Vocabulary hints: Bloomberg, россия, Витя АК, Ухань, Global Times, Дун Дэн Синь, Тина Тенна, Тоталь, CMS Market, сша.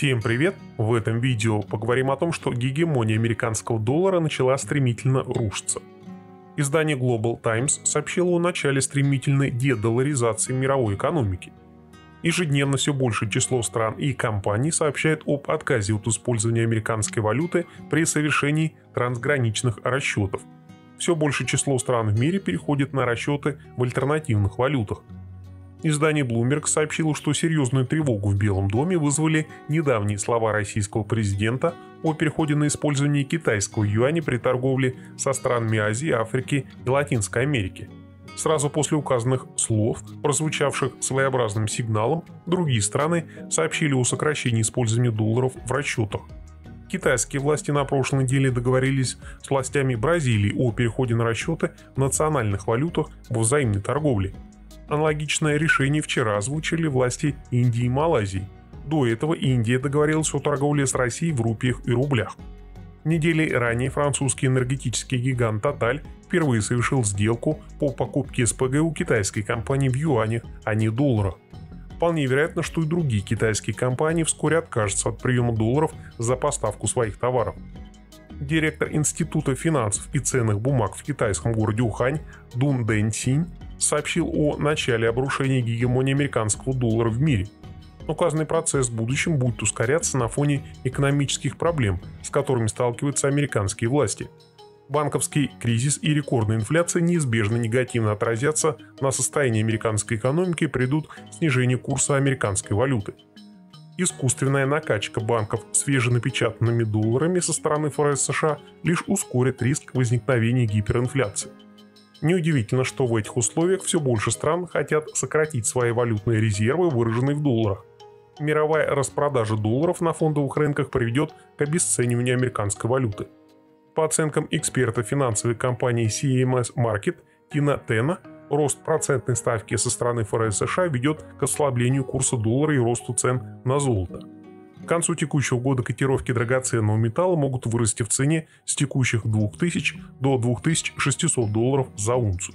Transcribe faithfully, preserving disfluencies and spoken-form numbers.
Всем привет! В этом видео поговорим о том, что гегемония американского доллара начала стремительно рушиться. Издание Global Times сообщило о начале стремительной дедолларизации мировой экономики. Ежедневно все большее число стран и компаний сообщает об отказе от использования американской валюты при совершении трансграничных расчетов. Все большее число стран в мире переходит на расчеты в альтернативных валютах. Издание Bloomberg сообщило, что серьезную тревогу в Белом доме вызвали недавние слова российского президента о переходе на использование китайского юаня при торговле со странами Азии, Африки и Латинской Америки. Сразу после указанных слов, прозвучавших своеобразным сигналом, другие страны сообщили о сокращении использования долларов в расчетах. Китайские власти на прошлой неделе договорились с властями Бразилии о переходе на расчеты в национальных валютах во взаимной торговле. Аналогичное решение вчера озвучили власти Индии и Малайзии. До этого Индия договорилась о торговле с Россией в рупиях и рублях. Недели ранее французский энергетический гигант Тоталь впервые совершил сделку по покупке эс пэ гэ у китайской компании в юанях, а не долларах. Вполне вероятно, что и другие китайские компании вскоре откажутся от приема долларов за поставку своих товаров. Директор Института финансов и ценных бумаг в китайском городе Ухань Дун Дэн Синь сообщил о начале обрушения гегемонии американского доллара в мире. Указанный процесс в будущем будет ускоряться на фоне экономических проблем, с которыми сталкиваются американские власти. Банковский кризис и рекордная инфляция неизбежно негативно отразятся на состоянии американской экономики и придут к снижению курса американской валюты. Искусственная накачка банков свеженапечатанными долларами со стороны эф эр эс США лишь ускорит риск возникновения гиперинфляции. Неудивительно, что в этих условиях все больше стран хотят сократить свои валютные резервы, выраженные в долларах. Мировая распродажа долларов на фондовых рынках приведет к обесцениванию американской валюты. По оценкам эксперта финансовой компании си эм эс Market Тина Тенна, рост процентной ставки со стороны эф эр эс США ведет к ослаблению курса доллара и росту цен на золото. К концу текущего года котировки драгоценного металла могут вырасти в цене с текущих двух тысяч до двух тысяч шестисот долларов за унцию.